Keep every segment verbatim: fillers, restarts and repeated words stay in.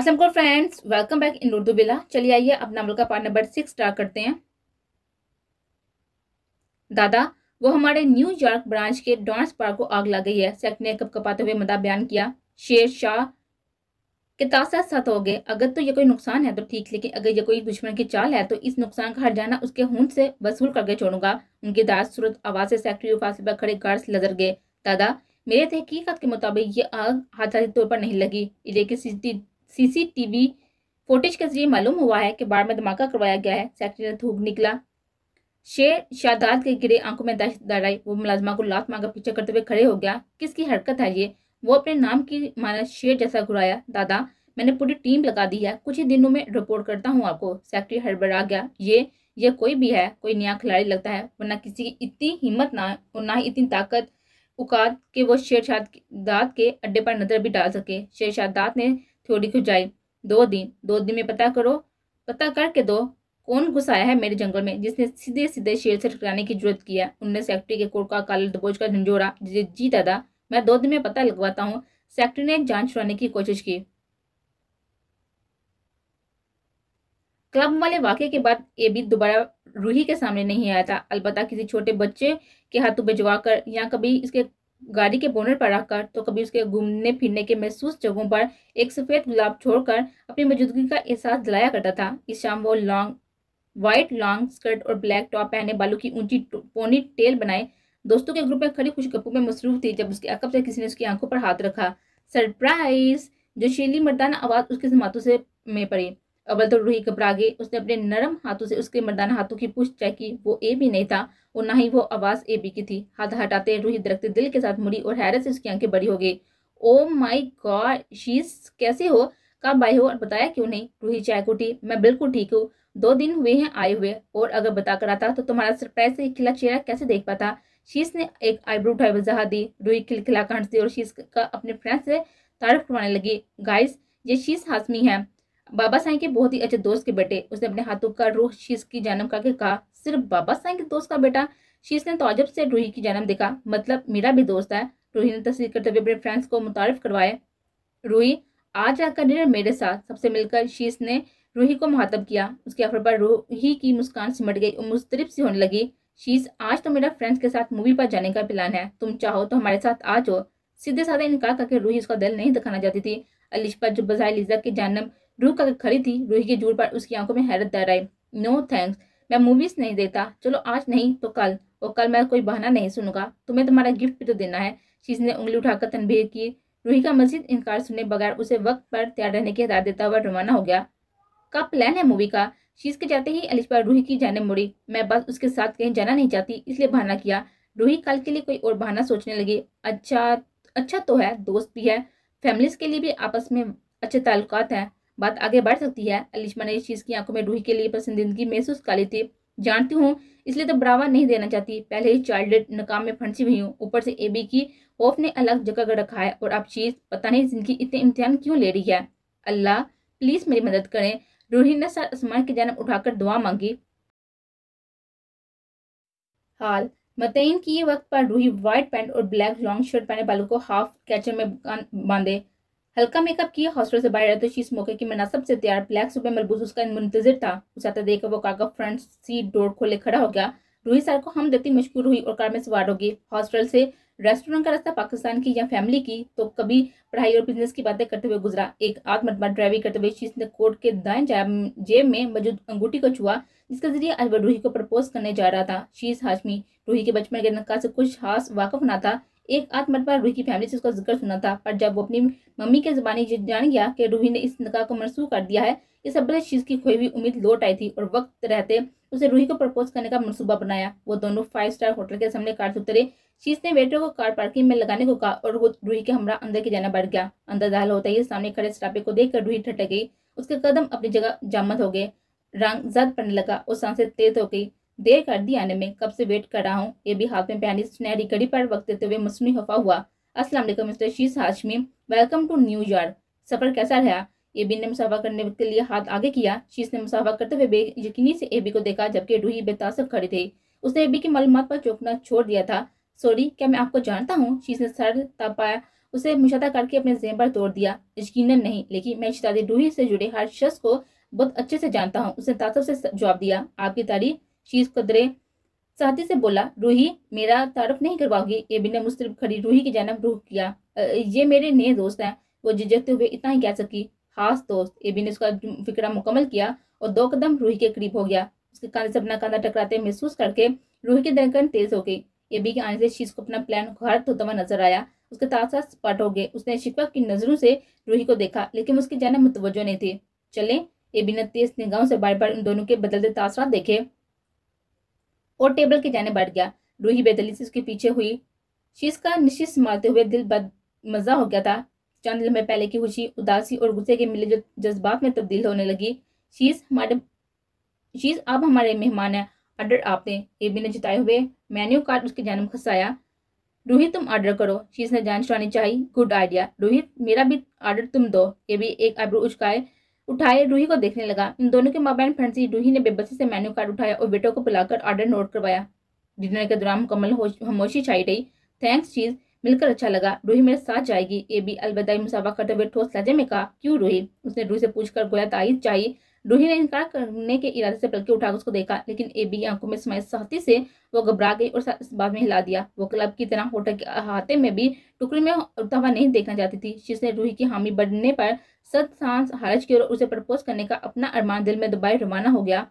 अस्सलाम friends, welcome back in Urdu villa. चलिए आइए अब नावल का पार्ट नंबर सिक्स स्टार्ट करते हैं। दादा, वो हमारे न्यूयॉर्क ब्रांच के डॉन्स पार्क को आग लग गई है, सेक्ट ने कपकपाते हुए मदा बयान किया। शेर शाह के तासा साथ हो गए। अगर तो ये कोई नुकसान है तो ठीक, लेकिन अगर ये कोई दुश्मन की चाल है तो इस नुकसान का हर्जाना उसके हून से वसूल करके छोड़ूंगा। उनकी दाद सूरत आवाज से सेक्रेटरी फासले पर खड़े गार्ड्स लजर गए। दादा, मेरे तहकीकत के मुताबिक ये आग हादसा तौर पर नहीं लगी, लेकिन सीसीटीवी फुटेज के जरिए मालूम हुआ है कि बार में धमाका करवाया गया है, सेक्रेटरी ने थूक निकला। शेर शादाद के गिरे आंखों में दहशत दौड़ाई। वो मुलाजमा को लात मारकर पीछा करते हुए खड़े हो गया। किसकी हरकत है ये? वो अपने नाम की माना शेर जैसा घुराया। दादा, मैंने पूरी टीम लगा दी है, कुछ ही दिनों में रिपोर्ट करता हूँ आपको, सेक्रेटरी हड़बड़ा गया। ये ये कोई भी है, कोई नया खिलाड़ी लगता है, वरना किसी की इतनी हिम्मत ना और ना ही इतनी ताकत उकात कि वो शेर शादाद के अड्डे पर नजर भी डाल सके। शेर शादाद ने थ्योरी खुजाई। दो दिन दो दिन में पता करो, पता करके दो कौन घुसाया है मेरे जंगल में, जिसने सीधे सीधे शेर से टकराने की जरूरत किया। उनने सेक्रेटरी के कोट का काला दबोच कर झंझोरा। जी दादा, मैं दो दिन में पता लगवाता हूँ, सेक्रेटरी ने जांच छुड़ाने की कोशिश की। क्लब वाले वाकये के बाद ये भी दोबारा रूही के सामने नहीं आया था, अलबत्ता किसी छोटे बच्चे के हाथों भिजवा कर या कभी इसके गाड़ी के बोनट पर रखकर तो कभी उसके घूमने फिरने के महसूस जगहों पर एक सफेद गुलाब छोड़कर अपनी मौजूदगी का एहसास दिलाया करता था। इस शाम वो लॉन्ग वाइट लॉन्ग स्कर्ट और ब्लैक टॉप पहने, बालों की ऊंची पोनी टेल बनाए, दोस्तों के ग्रुप में खड़ी खुशगप्पू में मसरूफ थी, जब उसके अकब से किसी ने उसकी आंखों पर हाथ रखा। सरप्राइज! जोशीली मर्दाना आवाज उसके जमातों से में पड़ी। अव्वल तो रूही घबरा गई। उसने अपने नरम हाथों से उसके मर्दाना हाथों की पूंछ चेकी, वो ए भी नहीं था और ना ही वो आवाज ए बी की थी। हाथ हटाते रूही दरकते दिल के साथ मुड़ी और हैरत से उसकी आंखें बड़ी हो गई। ओ माई गॉड शीज, कैसे हो, कब आए हो और बताया क्यों नहीं? रूही चहक उठी। मैं बिल्कुल ठीक हूँ, दो दिन हुए हैं आए हुए, और अगर बताकर आता तो तुम्हारा सरप्राइज से खिला चेहरा कैसे देख पाता। शीश ने एक आईब्रो उठाई वजह दी। रूही खिलखिला कर हंसी और शीश का अपने फ्रेंड से तारीफ करवाने लगी। गाइस, ये शीश हाशमी है, बाबा साईं के बहुत ही अच्छे दोस्त के बेटे। उसने अपने हाथों का रूह शीश की जानब करके कहा। सिर्फ बाबा साईं के दोस्त का बेटा? शीश ने तौजब से रूही की जानब देखा। मतलब मेरा भी दोस्त है, रूही ने तस्दीक करते हुए अपने फ्रेंड्स को मुतारिफ करवाए। रूही, आज आकर डिनर मेरे साथ, सबसे मिलकर शीश ने रूही को मुखातब किया। उसके अफर पर रूही की मुस्कान सिमट गई और मुस्तरिफ सी होने लगी। शीश, आज तो मेरा फ्रेंड्स के साथ मूवी पर जाने का प्लान है, तुम चाहो तो हमारे साथ आ जाओ। सीधे साधे इनकार करके रूही उसका दिल नहीं दिखाना चाहती थी। अलिशा जो बजाय लिजा की जानब रूह का खड़ी थी, रूही की जूर पर उसकी आंखों में हैरत दर आई। नो थैंक्स, मैं मूवीज नहीं देता, चलो आज नहीं तो कल, और कल मैं कोई बहाना नहीं सुनूंगा, तुम्हें तुम्हारा गिफ्ट भी तो देना है, शीश ने उंगली उठाकर तनबीह की। रूही का मजीद इनकार सुने बगैर उसे वक्त पर तैयार रहने की हिदायत देता हुआ रवाना हो गया। का प्लान है मूवी का? शीश के जाते ही अलिशा रूही की जाने मुड़ी। मैं बस उसके साथ कहीं जाना नहीं चाहती, इसलिए बहाना किया। रूही कल के लिए कोई और बहाना सोचने लगी। अच्छा अच्छा तो है, दोस्त भी है, फैमिलीज के लिए भी आपस में अच्छे ताल्लुकात हैं, बात आगे बढ़ सकती है। अलिशा ने शीश की आंखों में रूही के लिए पसंदीदगी महसूस कर ली थी। जानती हूँ, इसलिए तो बढ़ावा नहीं देना चाहती, पहले ही चाइल्डहुड नकाम में फंसी हुई हूँ, ऊपर से एबी की खौफ ने अलग जगह कर रखा है, और अब शीश पता नहीं जिनकी इतने इम्तिहान क्यों ले रही है। अल्लाह प्लीज मेरी मदद करें, रूही ने सर आसमान की जानब उठाकर दुआ मांगी। हाल मतयन किए वक्त पर रूही व्हाइट पैंट और ब्लैक लॉन्ग शर्ट पहने, बालों को हाफ कैचर में बांधे, हल्का मेकअप किए हॉस्टल से बाहर आए तो शीश मौके की मुनासब से तैयार ब्लैक सूट में मलबूस उसका मुंतजर था। उसे आता देखकर वो कार का फ्रंट सीट डोर खोले खड़ा हो गया। रूही सर को हम देती मशहूर हुई और कार में सवार हो गई। हॉस्टल से रेस्टोरेंट का रास्ता पाकिस्तान की या फैमिली की तो कभी पढ़ाई और बिजनेस की बातें करते हुए गुजरा। एक आध मरतबा ड्राइविंग करते हुए शीश ने कोट के दाएं जेब में मौजूद अंगूठी को छुआ, जिसके जरिए अजबर रूही को प्रपोज करने जा रहा था। शीश हाशमी रूही के बचपन के नक्का से कुछ खास वाकफ ना था। एक आध मरतबा रूही की फैमिली से उसका जिक्र सुना था, पर जब वो अपनी मम्मी के जबानी जान गया कि रूही ने इस नक्का को मनसूख कर दिया है, इस अब्बल शीश की खोई हुई उम्मीद लौट आई थी और वक्त रहते उसे रूही को प्रपोज करने का मनसूबा बनाया। वो दोनों फाइव स्टार होटल के सामने कार से उतरे। शीश ने वेटर को कार पार्किंग में लगाने को कहा और वो रूही के हमरा अंदर की जानब बढ़ गया। अंदर दाखिल होते ही सामने खड़े सरापे को देखकर रूही ठटक गई। उसके कदम अपनी जगह जामत हो गए, रंग जद पड़ने लगा और सांसें तेज हो गई। देर कर दी आने में, कब से वेट कर रहा हूँ। ये भी हाथ में पहनी सुनहरी घड़ी पर वक्त देते हुए मसनू खफा हुआ। अस्सलाम वालेकुम मिस्टर शीश हाशमी, वेलकम टू न्यूयॉर्क। सफर कैसा रहा? एबी ने मुसाफा करने के लिए हाथ आगे किया। शीश ने मुसाफा करते हुए बेयकीनी से एबी को देखा, जबकि रूही बेतासर खड़ी थी। उसने एबी की मालूमात पर चौंकना छोड़ दिया था। सॉरी, क्या मैं आपको जानता हूँ? शीश ने सर तपाया उसे मुशाहदा करके अपने ज़हन पर तोड़ दिया। यकीनन नहीं, लेकिन मैं शिराज़ी रूही से जुड़े हर शख्स को बहुत अच्छे से जानता हूँ, उसने तासुब से जवाब दिया। आपकी तारीफ शीश कदरे साथी से बोला, रूही मेरा तारफ नहीं करवाओगी? ये बिना मुस्तरब खड़ी रूही की जानब रुख किया। ये मेरे नए दोस्त हैं, वो झिझकते हुए इतना ही कह सकी। खास दोस्त, एबी ने उसका फिक्रा मुकम्मल किया और दो कदम रूही के करीब हो गया। उसके कांधे से अपना कांधा टकराते महसूस करके रूही की धड़कन तेज हो गई। एबी के आने से शीश को अपना प्लान खारिज होता हुआ नजर आया। उसके साथ साथ स्पॉट हो गए। उसने शिकवा की नजरों से रूही को देखा, लेकिन उसकी जानिब मुतवज्जो नहीं थी। चले, एबी ने तेज निगाहों से बार बार उन दोनों के बदलते तासरात देखे और टेबल की जानिब बैठ गया। रूही बेदली से उसके पीछे हुई। शीश का निश्चित मारते हुए दिल बदमजा हो गया था। चंद लम्हे पहले की खुशी, उदासी और गुस्से के मिले जो जज्बात में तब्दील होने लगी। शीश हमारे शीश आप हमारे मेहमान हैं, ऑर्डर आप दें। एबी ने जताए हुए मेन्यू कार्ड उसकी जानिब खसाया। रूही तुम ऑर्डर करो। शीश ने जान छुड़ानी चाहिए। गुड आइडिया रूही, मेरा भी ऑर्डर तुम दो। एबी एक आईब्रो उचकाए उठाए रूही को देखने लगा। इन दोनों के माबैन फंसी रूही ने बेबसी से मेन्यू कार्ड उठाया और बेटों को बुलाकर ऑर्डर नोट करवाया। डिनर के दौरान मुकम्मल खामोशी छाई रही। थैंक्स शीश, मिलकर अच्छा लगा। रूही मेरे साथ जाएगी। एबी अलविदाई मुसाफा करते हुए ठोस लहजे में कहा। क्यों रूही, उसने रूही से पूछकर गोया ताईद चाहिए। रूही ने इनकार करने के इरादे से पलके उठाकर उसको देखा, लेकिन एबी की आंखों में समाये साथी से वो घबरा गई और इस बात में हिला दिया। वो क्लब की तरह होटल के अहाते में भी टुकड़ी में उड़ता हुआ नहीं देखना चाहती थी। शीश ने रूही की हामी बढ़ने पर सत सांस हारज की और उसे प्रपोज करने का अपना अरमान दिल में दबाए रवाना हो गया।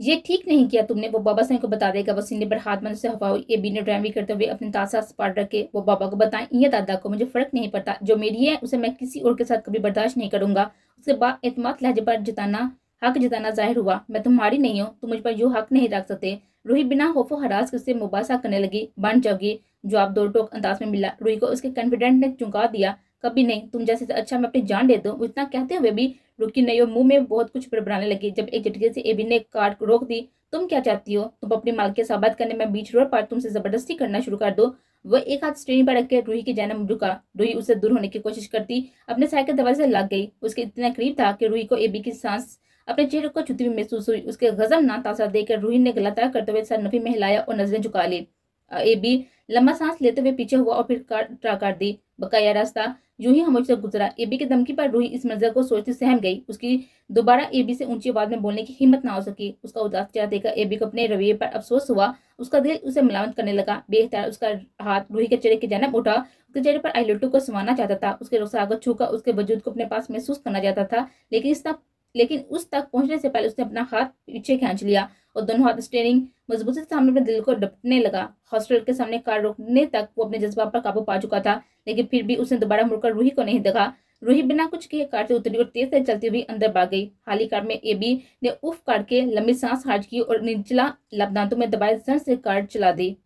ये ठीक नहीं किया तुमने, वो बाबा साहब को बता देगा। वो सीने पर हाथ मन से हवा हुई। एबी ने ड्राइवी करते हुए अपने तासा स्पाट रखे। वो बाबा को बताएं या दादा को, मुझे फर्क नहीं पड़ता। जो मेरी है उसे मैं किसी और के साथ कभी बर्दाश्त नहीं करूंगा। उसके बाद एतमाद लहजे पर जताना हक जताना जाहिर हुआ। मैं तुम्हारी नहीं हूँ, तुम मुझ पर यूँ हक नहीं रख सकते। रूही बिना खौफो हरास के उससे मुबासा करने लगी। बन जाओगी, जवाब दो टोक अंदाज में मिला। रूही को उसके कॉन्फिडेंट ने चौंका दिया। कभी नहीं, तुम जैसे अच्छा मैं अपनी जान दे दूं, वो इतना कहते हुए भी रुकी नहीं और मुंह में बहुत कुछ बड़बड़ाने लगी। जब एक झटके से एबी ने कार को रोक दी। तुम क्या चाहती हो? तुम अपनी मालकियत साबित करने में बीच रोड पर तुमसे जबरदस्ती करना शुरू कर दो। वह एक हाथ स्टीयरिंग पर रखकर रूही की जानिब रुका। रूही उससे दूर होने की कोशिश करती अपने साइकिल दरवाजे से लग गई। उसके इतना करीब था कि रूही को एबी की सांस अपने चेहरे को छूती हुई महसूस हुई। उसके गजब ना तासा देकर रूही ने गला तय करते हुए सर नफी में हिलाया और नजरें झुका ली। एबी लंबा सांस लेते हुए पीछे हुआ और फिर कार ट्रा कर दी। बकाया रास्ता यूं ही हम से गुजरा। एबी की धमकी पर रूही इस मंजर को सोचती सहम गई। उसकी दोबारा एबी से ऊंची आवाज में बोलने की हिम्मत ना हो सकी। उसका उदास चेहरा देखकर एबी को अपने रवैये पर अफसोस हुआ। उसका दिल उसे मलामत करने लगा। बेख्तियार उसका हाथ रूही के चेहरे की जानिब उठा। उसके चेहरे पर आई लट्टू को समाना चाहता था। उसके रुखसार को छूकर उसके वजूद को अपने पास महसूस करना चाहता था, लेकिन इस तक लेकिन उस तक पहुंचने से पहले उसने अपना हाथ पीछे खींच लिया और दोनों हाथ स्टीयरिंग मजबूती से सामने अपने दिल को डपटने लगा। हॉस्टल के सामने कार रोकने तक वो अपने जज्बा पर काबू पा चुका था, लेकिन फिर भी उसने दोबारा मुड़कर रूही को नहीं देखा। रूही बिना कुछ कहे कार से उतरी और तेज से चलती हुई अंदर भाग गई। हाली कार में एबी ने उफ करके लंबी सांस हार्ज की और निचला लब दांतों में दबाए जन से कार चला दी।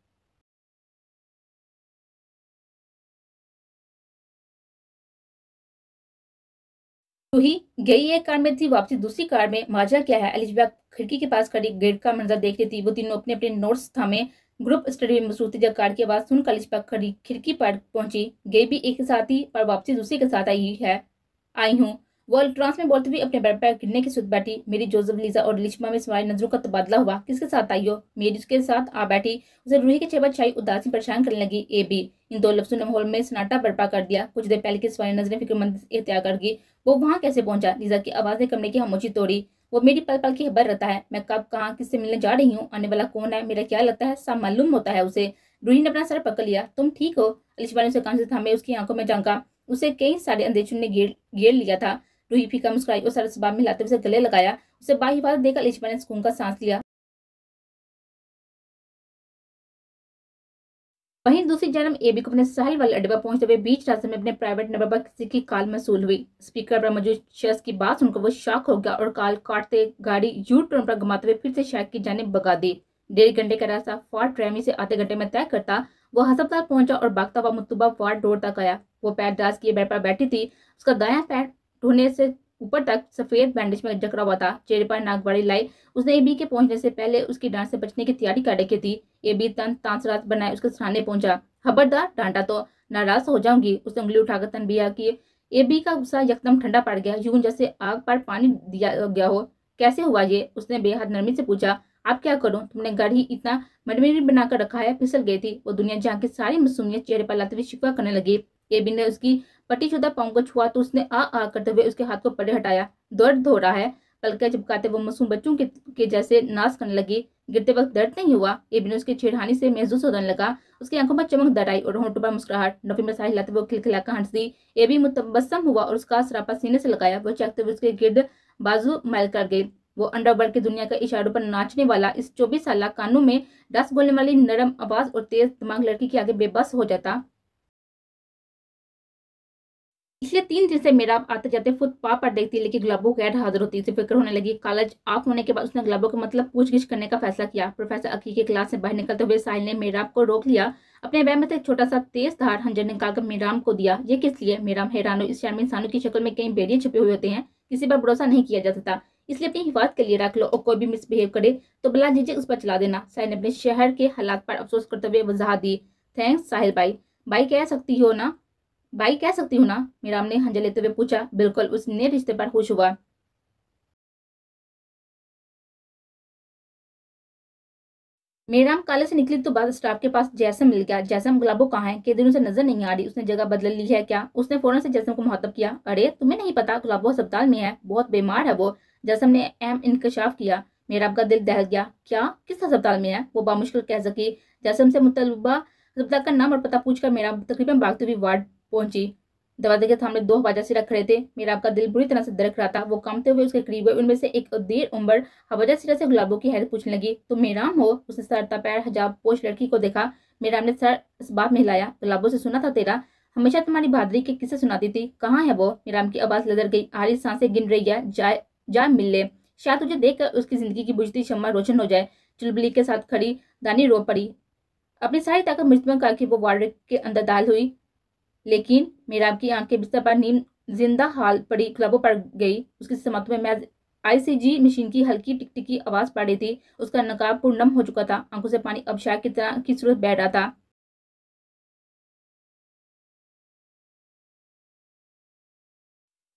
रूही गई एक कार में थी वापसी दूसरी कार में। माजरा क्या है? एलिजबा खिड़की के पास खड़ी गेट का मंजर देख रही थी। वो तीनों अपने अपने नोट्स थामे ग्रुप स्टडी में मसरूफ थी। जब कार की आवाज सुनकर एलिजबा खड़ी खिड़की पर पहुंची। गई भी एक साथ ही पर वापसी दूसरी के साथ आई है आई हूँ वो अल्ट्रांस में बोलते हुए अपने बेड पर गिरने की सुध बैठी। मेरी जोसेफ लीजा और एलिजबा में सवाल नजरों का तबादला हुआ। किसके साथ आई हो? मेरी उसके साथ आ बैठी। उसे रूही के चेहरे पर छाई उदासी परेशान करने लगी। एबी इन दो लफ्जों ने माहौल में सन्नाटा बर्पा कर दिया। कुछ देर पहले की सवाल नजरें फिक्रमंद एहतिया कर गई। वो वहाँ कैसे पहुंचा? लीजा की आवाज ने कमरे की खामोशी तोड़ी। वो मेरी पल पल की खबर रहता है। मैं कब कहाँ किससे मिलने जा रही हूँ, आने वाला कौन है, मेरा क्या लगता है, सब मालूम होता है उसे। रूही ने अपना सर पकड़ लिया। तुम ठीक हो? एलिजबा ने उसे कान से थामे उसकी आंखों में झांका। उसे कई सारे अंदेशों ने घेर घेर लिया था। रूही फीका मुस्कुराई और सर में हिलाते हुए गले लगाया। उसे बाहिफाजत देकर एलिजबा ने सुकून का सांस लिया। वहीं दूसरी जानब एबी को अपने साहिल वाले अड्डे पर पहुंचते हुए बीच रास्ते में अपने प्राइवेट नंबर पर किसी की कॉल मसूल हुई। स्पीकर पर मौजूद शख्स की बात सुनकर वो शॉक हो गया और कॉल काटते गाड़ी यू टर्न पर घुमाते हुए फिर से शहर की जानिब भगा दी। डेढ़ घंटे का रास्ता फोर्ट ट्रैमी से आधे घंटे में तय करता वो हस्पताल पहुंचा और भागता हुआ मुतबा फोर्ट डोर तक आया। वो पैर दराज किए बेड पर बैठी थी। उसका दायां पैर ढोने से ऊपर तक सफेद बैंडेज में जकड़ा हुआ था। चेहरे पर नागवाड़ी लाई। उसने एबी के पहुंचने से पहले उसकी डांट से बचने की तैयारी कर रखी थी। एबी तन तांसरात बनाए उसके सराहने पहुंचा। खबरदार डांटा तो नाराज हो जाऊंगी, उसने उंगली उठाकर तनबीह की। एबी का गुस्सा यकदम ठंडा पड़ गया, यूं जैसे आग पर पानी दिया गया हो। कैसे हुआ ये? उसने बेहद नरमी से पूछा। आप क्या करो, तुमने गढ़ी इतना मटमेरी बनाकर रखा है, फिसल गई थी वो दुनिया जहाँ की सारी मासूमियत चेहरे पर लाते हुए शिकवा करने लगी। एबी ने उसकी पटीशुदा पाँव को छुआ तो उसने आ आ करते हुए उसके हाथ को परे हटाया। दर्द हो रहा है, पलके चिपकाते वो मासूम बच्चों के, के जैसे नाश करने लगी। गिरते वक्त दर्द नहीं हुआ, एबी ने उसकी छेड़खानी से महसूस होने लगा। उसकी आंखों पर चमकदार आई और होंठों पर मुस्कुराहट। नफी में साहिल लाते वो खिलखिलाकर हंस दी। एबी मुतबस्सम हुआ और उसका सरापा सीने से लगाया। वो चेकते हुए उसके गिर्द बाजू मैल कर गई। वो अंडरवर्ल्ड की दुनिया के इशारों पर नाचने वाला इस चौबीस साल कानों में डस बोलने वाली नरम आवाज और तेज दिमाग लड़की के आगे बेबस हो जाता। पिछले तीन दिन से मेरा आते जाते फुटपाथ पर देखती लेकिन गुलाबो कैद हाजिर होती। इसे फिक्र होने लगी। कॉलेज ऑफ होने के बाद उसने गुलाबो का मतलब पूछगिछ करने का फैसला किया। प्रोफेसर अकी की क्लास से बाहर निकलते हुए साहिल ने मेराब को रोक लिया। अपने बैग में से छोटा सा तेज धार हंजर निकालकर मेराम को दिया। ये किस लिए? मेराम हैरान हो। इस शहर में इंसानों की शक्ल में कई बेड़ियां छुपे हुए होते हैं, किसी पर भरोसा नहीं किया जाता था, इसलिए अपनी हिफाजत के लिए रख लो और कोई भी मिसबिहेव करे तो बला जीजे उस पर चला देना। साहिल ने अपने शहर के हालात पर अफसोस करते हुए वजाहत दी। थैंक्स साहिल भाई। भाई कह सकती हो ना भाई कह सकती हूँ ना? मेराम ने हंजर लेते हुए पूछा। बिल्कुल, उसने रिश्ते पर खुश हुआ। मेराम कॉलेज से निकली तो बाद स्टाफ के पास जैसम मिल गया। जैसम गुलाबो कहाँ है? कई दिनों से नजर नहीं आ रही, उसने जगह बदल ली है क्या? उसने फौरन से जैसम को मुखातब किया। अरे तुम्हें नहीं पता, गुलाबो अस्पताल में है, बहुत बीमार है वो। जैसम ने अहम इंकशाफ किया। मेराम का दिल दहल गया। क्या? किस अस्पताल में है? वो बामुश्किल कह सकी। जैसम से मुतलबा अस्पताल का नाम और पता पूछकर मेराम तकरीबन भागती हुई वार्ड पहुंची। दरवाजे के सामने दो हवाजासी रख रहे थे। मेराब का दिल बुरी तरह से धड़क रहा था। वो कामते हुए उसके करीब गए। उनमें से एक देर उम्र हवाजासी से गुलाबो की हैरत पूछने लगी। तुम मेराम हो? उसने सरता पैर हजाब पोष लड़की को देखा। मेराम ने सर इस बात में हिलाया। गुलाबो से सुना था तेरा, हमेशा तुम्हारी बहादुरी के किस्से सुनाती थी। कहाँ है वो? मेराम की आवाज लदर गई। आरी सांसें गिन रही है। जाए जा मिल ले, शायद तुझे देखकर उसकी जिंदगी की बुझती शम्मा रोशन हो जाए। चुलबुली के साथ खड़ी दानी रो पड़ी। अपनी सारी ताकत मुजतम करके वो वार्ड के अंदर दाल हुई, लेकिन मेराब की आंखें बिस्तर पर नीम जिंदा हाल पड़ी गुलाबो पर गई। उसकी समातों में महज आईसीजी मशीन की हल्की टिकटिकी आवाज पड़ रही थी। उसका नकाब पूर्णम हो चुका था। आंखों से पानी अब शायद की तरह की सूरत बह रहा था।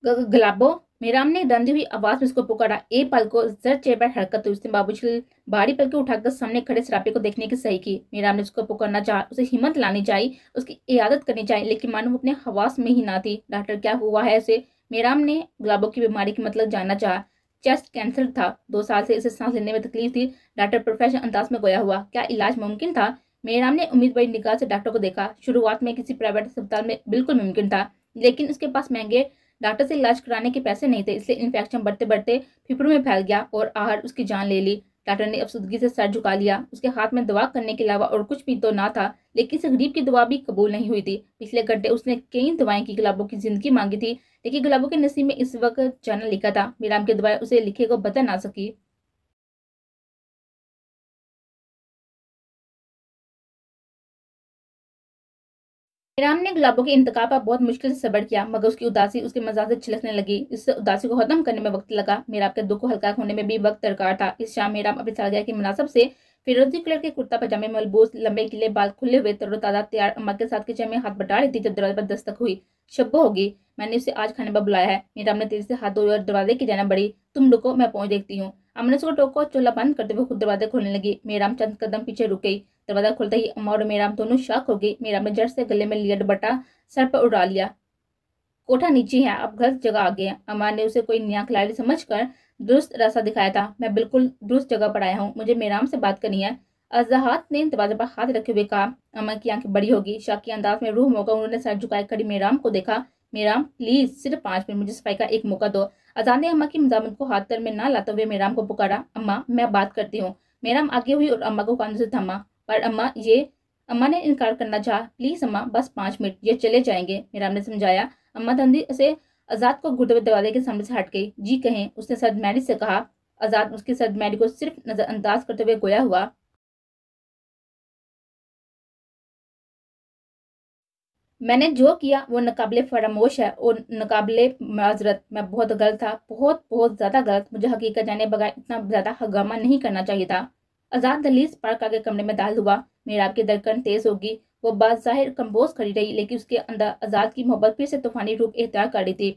गुलाबो, मेराम ने डरती हुई आवाज में उसको पुकारा। एक पल को जर चेहरे पर हरकत हुई। उसने बाबूजी भारी पलके उठाकर सामने खड़े सरापे को देखने की सही की। मेराम ने उसको पुकारना चाहा, उसे हिम्मत लानी चाहिए, उसकी इयादत करनी चाहिए, लेकिन मानो अपने हवास में ही ना थी। डॉक्टर क्या हुआ है उसे? मेराम ने गुलाबो की बीमारी की मतलब जानना चाहा। चेस्ट कैंसर था, दो साल से इसे सांस लेने में तकलीफ थी। डॉक्टर प्रोफेशनल अंदाज में गोया हुआ। क्या इलाज मुमकिन था? मेराम ने उम्मीद भरी निगाह से डॉक्टर को देखा। शुरुआत में किसी प्राइवेट अस्पताल में बिल्कुल मुमकिन था, लेकिन उसके पास महंगे डॉक्टर से इलाज कराने के पैसे नहीं थे, इसलिए इन्फेक्शन बढ़ते बढ़ते फेफड़ों में फैल गया और आहर उसकी जान ले ली। डॉक्टर ने अफसुदगी से सर झुका लिया। उसके हाथ में दवा करने के अलावा और कुछ भी तो ना था, लेकिन इस गरीब की दवा भी कबूल नहीं हुई थी। पिछले घंटे उसने कई दवाएं की गुलाबो की जिंदगी मांगी थी, लेकिन गुलाबो के नसीब में इस वक्त जाना लिखा था। मेराम की दवाएं उसे लिखे को बता ना सकी। मेराम ने गुलाबो के इंतकाल पर बहुत मुश्किल से सब्र किया, मगर उसकी उदासी उसके मजाज से छिलकने लगी। इस उदासी को खत्म करने में वक्त लगा। मेराब के दुख को हल्का होने में भी वक्त दरकार था। इस शाम मेराब अपनी सालगिरह की मुनासब से फिरोजी कलर के कुर्ता पजामे मलबूस, लंबे किले बाल खुले हुए तरोताजा तैयार अम्मा के साथ किचन में हाथ बटा रही थी जब दरवाजे पर दस्तक हुई। शब्बो होगी, मैंने उसे आज खाने पर बुलाया है। मेराम ने तेजी से हाथ धोए और दरवाजे की जाना बढ़ी। तुम रुको, मैं पहुंच देखती हूँ। अम्मा ने उसको टोको चोला बंद करते हुए खुद दरवाजा खोलने लगी। मेराम चंद कदम पीछे रुक गई। दरवाजा खुलता ही अम्मा और मेराम दोनों शॉक हो गई। मेराम ने जड़ से गले में लिया दुपट्टा, सर पर उड़ा लिया। कोठा नीचे है, अब गलत जगह आ गए। अम्मा ने उसे कोई नया खिलाड़ी समझकर दुरुस्त रास्ता दिखाया था। मैं बिल्कुल दुरुस्त जगह पर आया हूँ, मुझे मेराम से बात करनी है। अजहात ने दरवाजे पर हाथ रखे हुए कहा। अम्मा की आंखें बड़ी होगी, शक के अंदाज में रूह होकर उन्होंने सर झुकाए खड़ी मेराम को देखा। मेराम प्लीज सिर्फ पाँच मिनट मुझे सफाई का एक मौका दो। अजहात ने अम्मा की मजामत को हाथ तर में ना लाते हुए मेराम को पुकारा। अम्मा मैं बात करती हूँ। मेराम आगे हुई और अम्मा को कानों से थमा। पर अम्मा ये, अम्मा ने इनकार करना चाहा। प्लीज अम्मा बस पाँच मिनट, ये चले जाएंगे, मेराम ने समझाया। अम्मा तंदी से आजाद को घुटवे दरवाजे के सामने से हट गई। जी कहें, उसने सदमैरी से कहा। आजाद उसकी सदमैरी को सिर्फ नजरअंदाज करते हुए गोया हुआ। मैंने जो किया वो नकाबले फरामोश है और नकाबले माजरत। मैं बहुत गलत था, बहुत बहुत ज्यादा गलत। मुझे हकीकत जाने बगैर इतना ज्यादा हंगामा नहीं करना चाहिए था। आजाद दलीज पर आगे कमरे में दाखिल हुआ। मेराब की धड़कन तेज होगी। वो बाज़ाहिर कंबोज खड़ी रही, लेकिन उसके अंदर आजाद की मोहब्बत फिर से तूफानी रूप इख्तियार कर रही थी।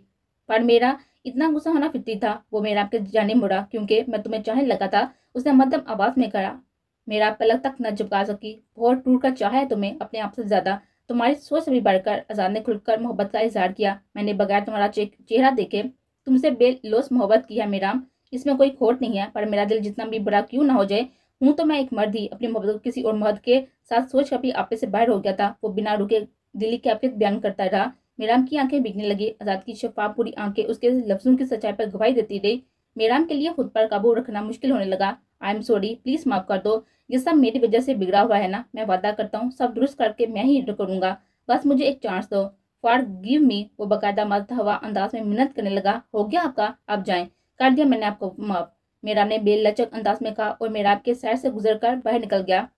पर मेरा इतना गुस्सा होना फितरी था। वो मेरा आपके जाने मुड़ा क्योंकि मैं तुम्हें चाहने लगा था, उसने मध्यम आवाज में कहा। मेरा पलक तक न झपका सकी। बहुत टूट कर चाहा है तुम्हें, अपने आप से ज्यादा, तुम्हारी सोच से भी बढ़कर। आजाद ने खुलकर मोहब्बत का इजहार किया। मैंने बगैर तुम्हारा चेहरा देखे तुमसे बेलोस मोहब्बत की है मेरा, इसमें कोई खोट नहीं है। पर मेरा दिल जितना भी बड़ा क्यों ना हो जाए, हूं तो मैं एक मर्द ही। अपनी मोहब्बत किसी और मर्द के साथ सोच कर भी आपे से बाहर हो गया था। वो बिना रुके दिली की कैफियत बयान करता रहा। मेराम की आंखें भीगने लगी। आजाद की शफाफ पूरी आंखें उसके लफ्जों की सच्चाई पर गवाही देती रही। मेराम के लिए खुद पर काबू रखना मुश्किल होने लगा। आई एम सॉरी, प्लीज माफ कर दो, ये सब मेरी वजह से बिगड़ा हुआ है ना। मैं वादा करता हूँ सब दुरुस्त करके मैं ही करूंगा, बस मुझे एक चांस दो, फॉरगिव मी। वो बाकायदा मरता हुआ अंदाज में मिन्नत करने लगा। हो गया आपका, आप जाएं, कर दिया मैंने आपको माफ, मेराम ने बेलचक अंदाज में कहा और मेराम के सैर से गुजरकर बाहर निकल गया।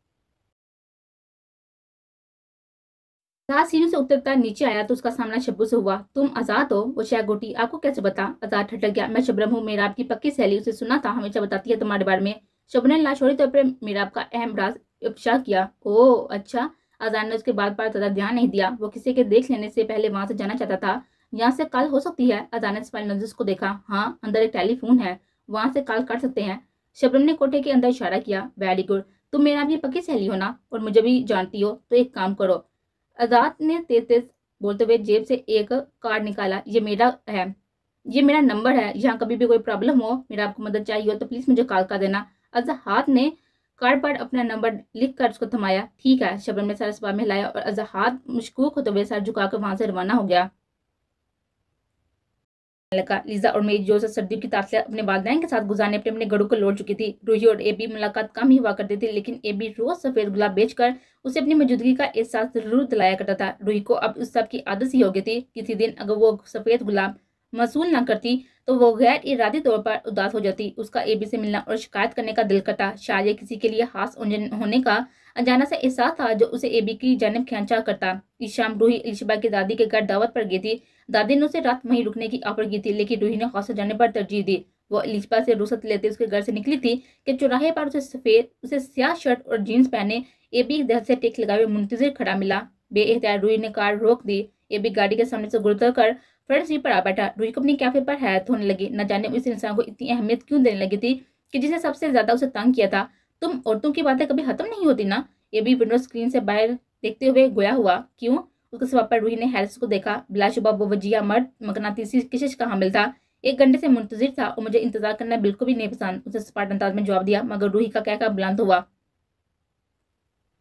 आजाद सीढ़ी से उतरता नीचे आया तो उसका सामना शब्बू से हुआ। तुम आजाद हो? वो शैगोटी, आपको कैसे बता? आजाद ठटक गया। मैं शबरम हूँ, मेराब की पक्की सहेली, उसे सुना था, हमेशा बताती है तुम्हारे बारे में। शबरम ने लाशोरी तौर पर मेराब का अहम राज अफशा किया। ओह अच्छा। आजाद ने उसके बात पर ज्यादा ध्यान नहीं दिया। वो किसी के देख लेने से पहले वहां से जाना चाहता था। यहाँ से कॉल हो सकती है? आजाद ने स्पाइल नजर को देखा। हाँ, अंदर एक टेलीफोन है, वहां से कॉल कर सकते हैं। शबरम ने कोठे के अंदर इशारा किया। वेरी गुड, तुम मेराब की पक्की सहेली हो ना, और मुझे भी जानती हो, तो एक काम करो। आजाद ने तेज तेज बोलते हुए जेब से एक कार्ड निकाला। ये मेरा है, ये मेरा नंबर है, यहाँ कभी भी कोई प्रॉब्लम हो, मेरा आपको मदद चाहिए हो तो प्लीज मुझे कॉल कर देना। आजाद ने कार्ड पर अपना नंबर लिखकर उसको थमाया। ठीक है, शबरम ने सर इस बार में हिलाया और आजाद मशकूक होते हुए सर झुकाकर वहां से रवाना हो गया। लगा लीजा और मेरी जोर से सर्दियों की तासीर अपने बालदान के साथ गुजारने अपने अपने घरों को लौट चुकी थी। रूही और एबी मुलाकात कम ही हुआ करती थी, लेकिन एबी रोज सफेद गुलाब बेचकर उसे अपनी मौजूदगी का एहसास जरूर दिलाया करता था। रूही को अब उस सब की आदत ही हो गई थी। किसी दिन अगर वो सफेद गुलाब मसूल ना करती तो वो गैर इरादे तौर पर उदास हो जाती। उसका एबी से मिलना और शिकायत करने का दिल करता। शायद ये किसी के लिए खास होने का अनजाना सा एहसास था जो उसे एबी की जानिब खींचा करता। इस शाम रूही इलिशबा की दादी के घर दावत पर गई थी। दादी ने उसे रात वहीं रुकने की ऑफर की थी, लेकिन रूही ने खास जाने पर तरजीह दी। वो इलिशबा से रुसत लेते उसके घर से निकली थी कि चौराहे पर उसे सफेद उसे स्याह शर्ट और जीन्स पहने एबी दहल से टेक लगाए हुए मुंतजिर खड़ा मिला। बेएहतियात रूही ने कार रोक दी। एबी गाड़ी के सामने से गुजर कर फ्रंट सीट पर आ बैठा। रूही को अपनी कैफे पर हैरत होने लगी। न जाने उस इंसान को इतनी अहमियत क्यों देने लगी थी कि जिसने सबसे ज्यादा उसे तंग किया था। तुम औरतों की बातें कभी खत्म नहीं होती ना, एबी विंडो स्क्रीन से बाहर देखते हुए गोया हुआ। क्यों? उसके सवाल पर रूही ने हैरिस को देखा। बिलाशुबा वो वजिया मर्द मकनातीसी किशिश का हामिल था। एक घंटे से मुंतजिर था और मुझे इंतजार करना बिल्कुल भी नहीं पसंद, उसे सपाट अंदाज में जवाब दिया। मगर रूही का कहकर बुलंद हुआ।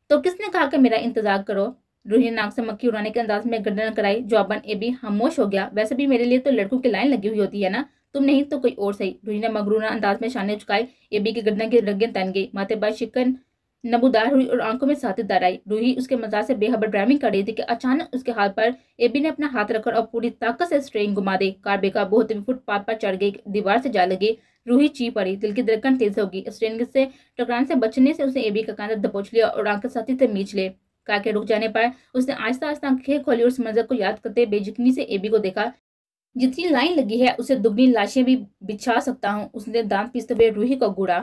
तो किसने कहा कि मेरा इंतजार करो? रूही नाक से मक्खी उड़ाने के अंदाज में गर्दन कराई। जवाबन एबी खामोश हो गया। वैसे भी मेरे लिए तो लड़कों की लाइन लगी हुई होती है ना, तुम नहीं तो कोई और सही। रूही ने मगरूरा अंदाज में शाने चुकाई। एबी की गर्दन की रगें तन गई। माथे पर शिकन नबूदार हुई और आंखों में साथीदार आई। रूही उसके मजाक से बेहबर ड्राइविंग कर रही थी कि अचानक उसके हाथ पर एबी ने अपना हाथ रखकर और पूरी ताकत से स्ट्रिंग घुमा दी। कार बेकाबू होते हुए फुटपाथ पर चढ़ गई, दीवार से जा लगी। रूही चीख पड़ी, दिल की धड़कन तेज होगी। स्ट्रिंग से टकराने से बचने से उसने एबी का कांधा दबोच लिया और आंखें साथी से मींच ले। कार के रुक जाने पर उसने आहिस्ता आहिस्ता आंखें खोली और उस मंजर को याद करते बेयकीनी से एबी को देखा। जितनी लाइन लगी है उसे दुगनी लाशें भी बिछा सकता हूँ, उसने दांत पीसते हुए रूही को घूरा।